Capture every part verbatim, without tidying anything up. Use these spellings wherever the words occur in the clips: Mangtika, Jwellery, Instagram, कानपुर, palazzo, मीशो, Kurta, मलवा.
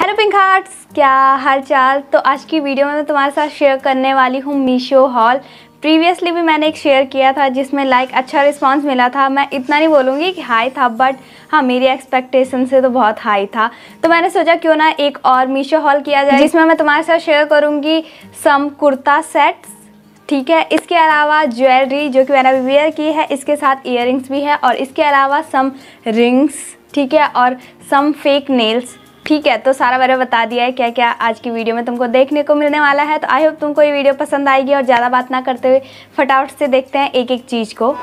Hello pink hearts, क्या हाल चाल। तो आज की वीडियो में मैं तुम्हारे साथ शेयर करने वाली हूँ मीशो हॉल। प्रीवियसली भी मैंने एक शेयर किया था जिसमें लाइक अच्छा रिस्पांस मिला था। मैं इतना नहीं बोलूँगी कि हाई था, बट हाँ मेरी एक्सपेक्टेशन से तो बहुत हाई था। तो मैंने सोचा क्यों ना एक और मीशो हॉल किया जाए जिसमें मैं तुम्हारे साथ शेयर करूँगी सम कुर्ता सेट्स, ठीक है। इसके अलावा ज्वेलरी जो कि मैंने अभी वेयर की है, इसके साथ ईयररिंग्स भी है, और इसके अलावा सम रिंग्स, ठीक है, और सम फेक नेल्स, ठीक है। तो सारा मैंने बता दिया है क्या क्या आज की वीडियो में तुमको देखने को मिलने वाला है। तो आई होप तुमको ये वीडियो पसंद आएगी, और ज़्यादा बात ना करते हुए फटाफट से देखते हैं एक एक चीज़ को।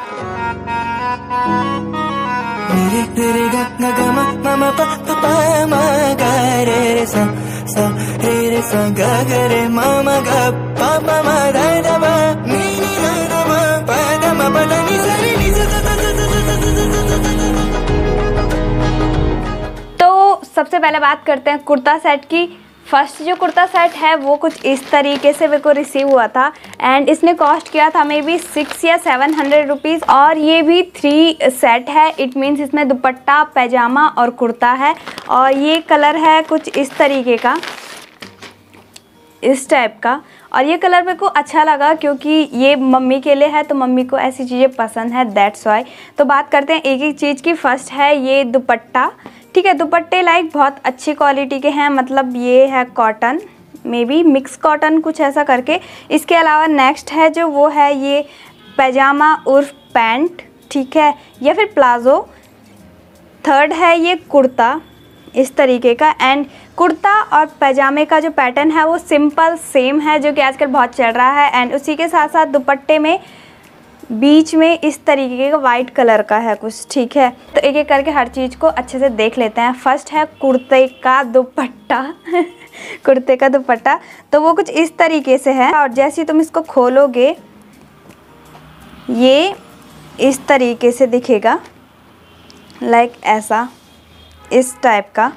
सबसे पहले बात करते हैं कुर्ता सेट की। फर्स्ट जो कुर्ता सेट है वो कुछ इस तरीके से मेरे को रिसीव हुआ था, एंड इसने कॉस्ट किया था मे बी सिक्स या सेवन हंड्रेड रुपीज़, और ये भी थ्री सेट है। इट मीन्स इसमें दुपट्टा, पैजामा और कुर्ता है, और ये कलर है कुछ इस तरीके का, इस टाइप का। और ये कलर मेरे को अच्छा लगा क्योंकि ये मम्मी के लिए है, तो मम्मी को ऐसी चीज़ें पसंद है, दैट्स व्हाई। तो बात करते हैं एक एक चीज़ की। फर्स्ट है ये दुपट्टा, ठीक है। दुपट्टे लाइक बहुत अच्छी क्वालिटी के हैं, मतलब ये है cotton, maybe mix cotton कुछ ऐसा करके। इसके अलावा नेक्स्ट है जो वो है ये पैजामा उर्फ पैंट, ठीक है, या फिर प्लाजो। थर्ड है ये कुर्ता इस तरीके का, एंड कुर्ता और पैजामे का जो पैटर्न है वो सिंपल सेम है जो कि आजकल बहुत चल रहा है। एंड उसी के साथ साथ दुपट्टे में बीच में इस तरीके का वाइट कलर का है कुछ, ठीक है। तो एक एक करके हर चीज़ को अच्छे से देख लेते हैं। फर्स्ट है कुर्ते का दुपट्टा कुर्ते का दुपट्टा तो वो कुछ इस तरीके से है, और जैसे ही तुम इसको खोलोगे ये इस तरीके से दिखेगा, लाइक ऐसा, इस टाइप का,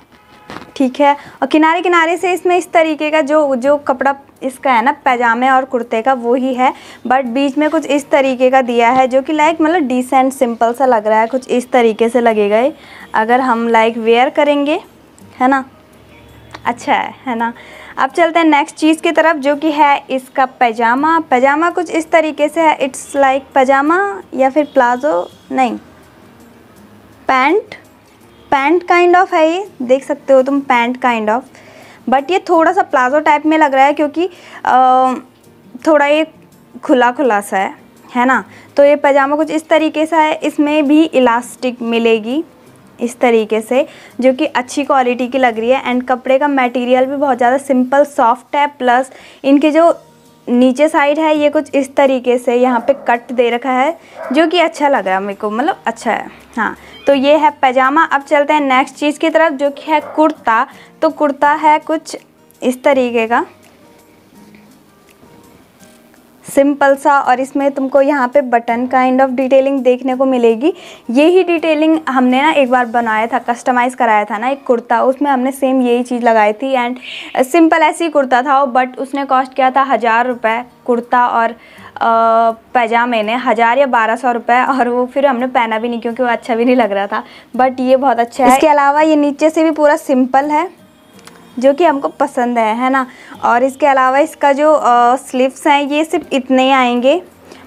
ठीक है। और किनारे किनारे से इसमें इस तरीके का जो जो कपड़ा इसका है ना पैजामे और कुर्ते का वो ही है, बट बीच में कुछ इस तरीके का दिया है जो कि लाइक मतलब डिसेंट सिंपल सा लग रहा है। कुछ इस तरीके से लगेगा ये अगर हम लाइक वेयर करेंगे, है ना, अच्छा है है ना। अब चलते हैं नेक्स्ट चीज़ की तरफ जो कि है इसका पैजामा। पैजामा कुछ इस तरीके से है, इट्स लाइक पैजामा या फिर प्लाजो, नहीं पैंट, पैंट काइंड ऑफ है, ये देख सकते हो तुम, पैंट काइंड ऑफ, बट ये थोड़ा सा प्लाजो टाइप में लग रहा है क्योंकि आ, थोड़ा ये खुला खुला सा है, है ना। तो ये पैजामा कुछ इस तरीके सा है, इसमें भी इलास्टिक मिलेगी इस तरीके से जो कि अच्छी क्वालिटी की लग रही है। एंड कपड़े का मटेरियल भी बहुत ज़्यादा सिंपल सॉफ्ट है, प्लस इनके जो नीचे साइड है ये कुछ इस तरीके से यहाँ पे कट दे रखा है जो कि अच्छा लग रहा है मेरे को, मतलब अच्छा है, हाँ। तो ये है पैजामा। अब चलते हैं नेक्स्ट चीज़ की तरफ जो कि है कुर्ता। तो कुर्ता है कुछ इस तरीके का सिंपल सा, और इसमें तुमको यहाँ पे बटन काइंड ऑफ डिटेलिंग देखने को मिलेगी। यही डिटेलिंग हमने ना एक बार बनाया था, कस्टमाइज़ कराया था ना एक कुर्ता, उसमें हमने सेम यही चीज़ लगाई थी। एंड सिंपल ऐसी कुर्ता था, बट उसने कॉस्ट किया था हज़ार रुपये कुर्ता, और पैजामे ने हज़ार या बारह सौ रुपये, और वो फिर हमने पहना भी नहीं क्योंकि वो अच्छा भी नहीं लग रहा था, बट ये बहुत अच्छा है। इसके अलावा ये नीचे से भी पूरा सिंपल है जो कि हमको पसंद है, है ना। और इसके अलावा इसका जो आ, स्लीव्स हैं ये सिर्फ इतने आएंगे।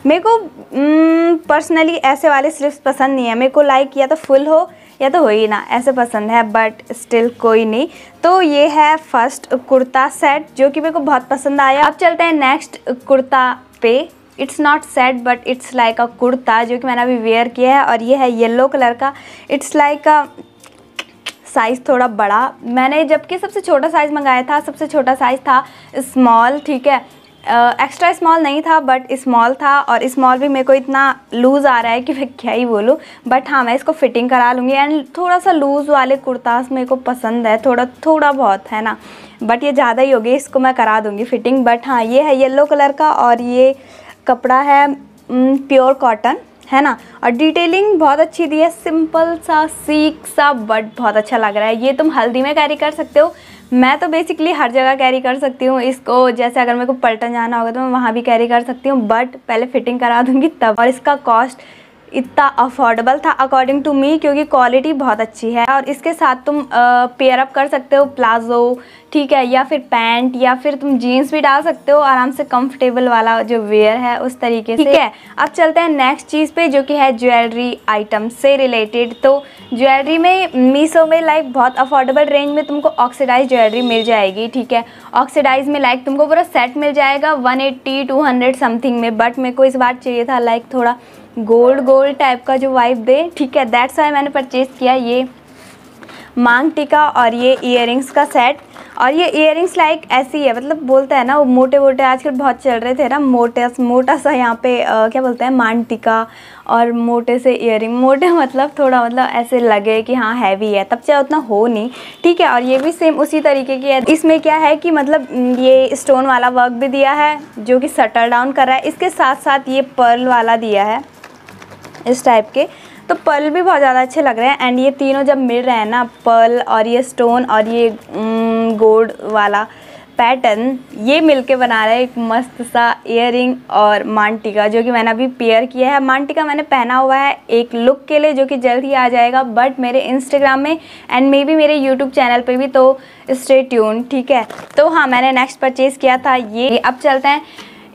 मेरे को पर्सनली ऐसे वाले स्लीव्स पसंद नहीं है, मेरे को लाइक या तो फुल हो या तो हो ही ना, ऐसे पसंद है, बट स्टिल कोई नहीं। तो ये है फर्स्ट कुर्ता सेट जो कि मेरे को बहुत पसंद आया। अब चलते हैं नेक्स्ट कुर्ता पे। It's not set but it's like a kurta जो कि मैंने अभी वेयर किया है, और ये है येलो कलर का। इट्स लाइक अ साइज़ थोड़ा बड़ा, मैंने जबकि सबसे छोटा साइज़ मंगाया था, सबसे छोटा साइज़ था स्मॉल, ठीक है, एक्स्ट्रा स्मॉल नहीं था बट स्मॉल था। और स्मॉल भी मेरे को इतना लूज़ आ रहा है कि मैं क्या ही बोलूँ, बट हाँ मैं इसको फिटिंग करा लूँगी। एंड थोड़ा सा लूज़ वाले कुर्तास मेरे को पसंद है, थोड़ा थोड़ा बहुत, है ना, बट ये ज़्यादा ही होगी, इसको मैं करा दूँगी फिटिंग। बट हाँ ये है येलो कलर का, और ये कपड़ा है प्योर कॉटन, है ना, और डिटेलिंग बहुत अच्छी दी है, सिंपल सा सीक सा, बट बहुत अच्छा लग रहा है। ये तुम हल्दी में कैरी कर सकते हो, मैं तो बेसिकली हर जगह कैरी कर सकती हूँ इसको, जैसे अगर मेरे को पलटन जाना होगा तो मैं वहाँ भी कैरी कर सकती हूँ, बट पहले फिटिंग करा दूँगी तब। और इसका कॉस्ट इतना अफोर्डेबल था अकॉर्डिंग टू मी, क्योंकि क्वालिटी बहुत अच्छी है। और इसके साथ तुम पेयर अप कर सकते हो प्लाजो, ठीक है, या फिर पैंट, या फिर तुम जीन्स भी डाल सकते हो आराम से, कंफर्टेबल वाला जो वेयर है उस तरीके से, ठीक है। अब चलते हैं नेक्स्ट चीज़ पे जो कि है ज्वेलरी आइटम से रिलेटेड। तो ज्वेलरी में मीशो में लाइक बहुत अफोर्डेबल रेंज में तुमको ऑक्सीडाइज ज्वेलरी मिल जाएगी, ठीक है। ऑक्सीडाइज में लाइक तुमको पूरा सेट मिल जाएगा one eighty two hundred something में। बट मेरे को इस बार चाहिए था लाइक थोड़ा गोल्ड गोल्ड टाइप का जो वाइब दे, ठीक है, दैट्स वाई मैंने परचेज किया ये मांगटिका और ये ईयरिंग्स का सेट। और ये ईयरिंग्स लाइक ऐसी है, मतलब बोलते हैं ना वो मोटे मोटे आजकल बहुत चल रहे थे ना, मोटे मोटा सा यहाँ पे आ, क्या बोलते हैं मांगटिका, और मोटे से ईयरिंग, मोटे मतलब थोड़ा मतलब ऐसे लगे कि हाँ हैवी है, तब चाहे उतना हो नहीं, ठीक है। और ये भी सेम उसी तरीके की है। इसमें क्या है कि मतलब ये स्टोन वाला वर्क भी दिया है जो कि शटर डाउन कर रहा है, इसके साथ साथ ये पर्ल वाला दिया है इस टाइप के, तो पर्ल भी बहुत ज़्यादा अच्छे लग रहे हैं। एंड ये तीनों जब मिल रहे हैं ना, पर्ल और ये स्टोन और ये गोल्ड वाला पैटर्न, ये मिलके बना रहा है एक मस्त सा ईयरिंग। और मांगटिका जो कि मैंने अभी पेयर किया है, मांगटिका मैंने पहना हुआ है एक लुक के लिए जो कि जल्द ही आ जाएगा बट मेरे इंस्टाग्राम में एंड मे बी मेरे यूट्यूब चैनल पे भी, तो स्टे ट्यून, ठीक है। तो हाँ, मैंने नेक्स्ट परचेज़ किया था ये। अब चलते हैं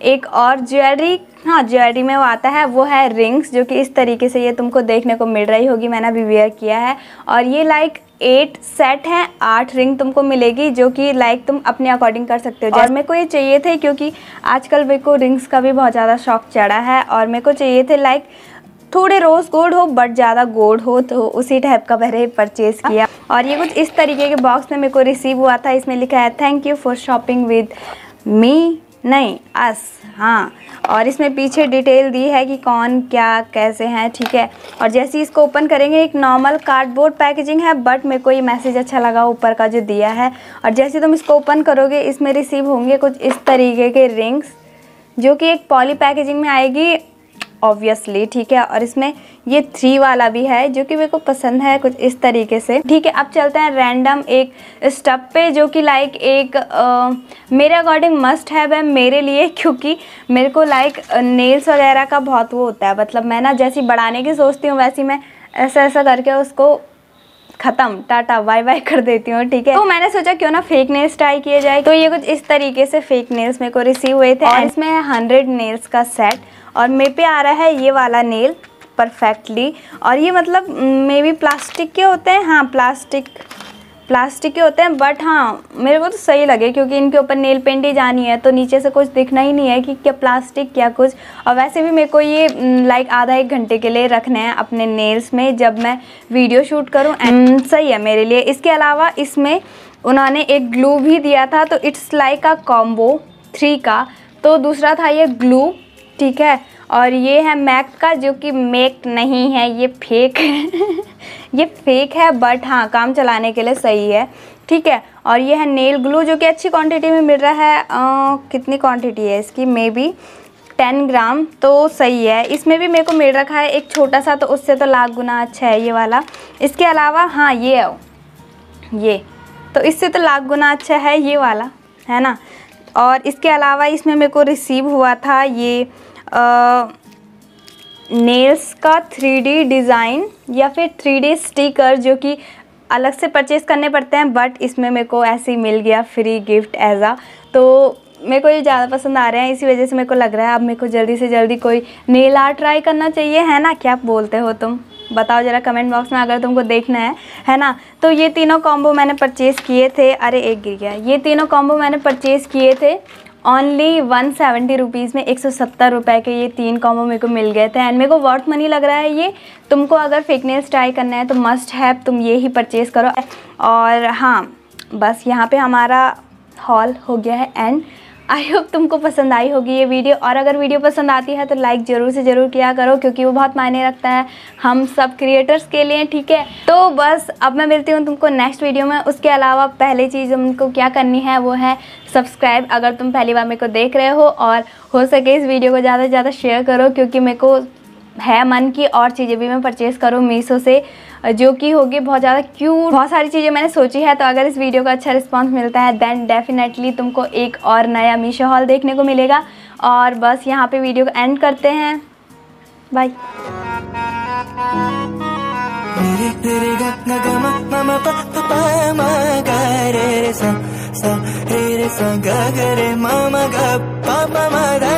एक और ज्वेलरी, हाँ ज्वेलरी में वो आता है, वो है रिंग्स, जो कि इस तरीके से ये तुमको देखने को मिल रही होगी, मैंने अभी वेयर किया है। और ये लाइक एट सेट है, आठ रिंग तुमको मिलेगी जो कि लाइक तुम अपने अकॉर्डिंग कर सकते हो। और मेरे को ये चाहिए थे क्योंकि आजकल मेरे को रिंग्स का भी बहुत ज़्यादा शौक चढ़ा है, और मेरे को चाहिए थे लाइक थोड़े रोज़ गोल्ड हो बट ज़्यादा गोल्ड हो, तो उसी टाइप का मैंने परचेज़ किया। और ये कुछ इस तरीके के बॉक्स में मेरे को रिसीव हुआ था, इसमें लिखा है thank you for shopping with me, नहीं अस, हाँ। और इसमें पीछे डिटेल दी है कि कौन क्या कैसे हैं, ठीक है। और जैसे ही इसको ओपन करेंगे, एक नॉर्मल कार्डबोर्ड पैकेजिंग है बट मेरे को ये मैसेज अच्छा लगा ऊपर का जो दिया है। और जैसे तुम इसको ओपन करोगे, इसमें रिसीव होंगे कुछ इस तरीके के रिंग्स जो कि एक पॉली पैकेजिंग में आएगी ऑब्वियसली, ठीक है। और इसमें ये थ्री वाला भी है जो कि मेरे को पसंद है, कुछ इस तरीके से, ठीक है। अब चलते हैं रैंडम एक स्टफ पे जो कि लाइक एक आ, मेरे अकॉर्डिंग मस्ट हैव है मेरे लिए, क्योंकि मेरे को लाइक नेल्स वगैरह का बहुत वो होता है, मतलब मैं ना जैसी बढ़ाने की सोचती हूँ वैसी मैं ऐसा ऐसा करके उसको ख़त्म टाटा बाय बाय कर देती हूँ, ठीक है। तो मैंने सोचा क्यों ना फेक नेल्स ट्राई किए जाए, तो ये कुछ इस तरीके से फेक नेल्स मेरे को रिसीव हुए थे। और इसमें है हंड्रेड नेल्स का सेट, और मेरे पे आ रहा है ये वाला नेल परफेक्टली। और ये मतलब मे बी प्लास्टिक के होते हैं, हाँ प्लास्टिक प्लास्टिक के होते हैं, बट हाँ मेरे को तो सही लगे क्योंकि इनके ऊपर नेल पेंट ही जानी है, तो नीचे से कुछ दिखना ही नहीं है कि क्या प्लास्टिक क्या कुछ। और वैसे भी मेरे को ये लाइक आधा एक घंटे के लिए रखना है अपने नेल्स में जब मैं वीडियो शूट करूँ, एंड सही है मेरे लिए। इसके अलावा इसमें उन्होंने एक ग्लू भी दिया था, तो it's like a combo three का, तो दूसरा था ये ग्लू, ठीक है। और ये है मैक का जो कि मेक नहीं है, ये फेक है ये फेक है बट हाँ काम चलाने के लिए सही है, ठीक है। और ये है नेल ग्लू जो कि अच्छी क्वांटिटी में मिल रहा है, आ, कितनी क्वांटिटी है इसकी, मे बी टेन ग्राम, तो सही है। इसमें भी मेरे को मिल रखा है एक छोटा सा, तो उससे तो लाख गुना अच्छा है ये वाला। इसके अलावा हाँ ये है ये, तो इससे तो लाख गुना अच्छा है ये वाला, है ना। और इसके अलावा इसमें मेरे को रिसीव हुआ था ये आ, नेल्स का थ्री डी डिज़ाइन या फिर थ्री डी स्टिकर जो कि अलग से परचेज़ करने पड़ते हैं, बट इसमें मेरे को ऐसे ही मिल गया फ्री गिफ्ट एज आ, तो मेरे को ये ज़्यादा पसंद आ रहे हैं, इसी वजह से मेरे को लग रहा है अब मेरे को जल्दी से जल्दी कोई नेल आर्ट ट्राई करना चाहिए, है ना। क्या बोलते हो तुम, बताओ ज़रा कमेंट बॉक्स में अगर तुमको देखना है, है ना। तो ये तीनों कॉम्बो मैंने परचेज़ किए थे, अरे एक गिर गया, ये तीनों कॉम्बो मैंने परचेज़ किए थे ओनली वन सेवेंटी रुपीज़ में, एक सौ सत्तर रुपये के ये तीन कॉम्बो मेरे को मिल गए थे। एंड मेरे को वर्थ मनी लग रहा है ये, तुमको अगर फेकनेस ट्राई करना है तो मस्ट हैव तुम ये ही परचेज़ करो। और हाँ बस यहाँ पे हमारा हॉल हो गया है, एंड आई होप तुमको पसंद आई होगी ये वीडियो। और अगर वीडियो पसंद आती है तो लाइक ज़रूर से ज़रूर किया करो क्योंकि वो बहुत मायने रखता है हम सब क्रिएटर्स के लिए, ठीक है। तो बस अब मैं मिलती हूँ तुमको नेक्स्ट वीडियो में। उसके अलावा पहली चीज़ हमको क्या करनी है वो है सब्सक्राइब, अगर तुम पहली बार मेरे को देख रहे हो, और हो सके इस वीडियो को ज़्यादा से ज़्यादा शेयर करो क्योंकि मेरे को है मन की और चीज़ें भी मैं परचेज़ करूँ मीशो से जो कि होगी बहुत ज़्यादा क्यूट, बहुत सारी चीज़ें मैंने सोची है। तो अगर इस वीडियो का अच्छा रिस्पांस मिलता है देन डेफिनेटली तुमको एक और नया मीशो हॉल देखने को मिलेगा। और बस यहाँ पे वीडियो को एंड करते हैं, बाय। मेरे तेरे गगना गमा ममा पप्पा मगा रे रे सा सा रे रे सा गा रे मामा गा पापा मगा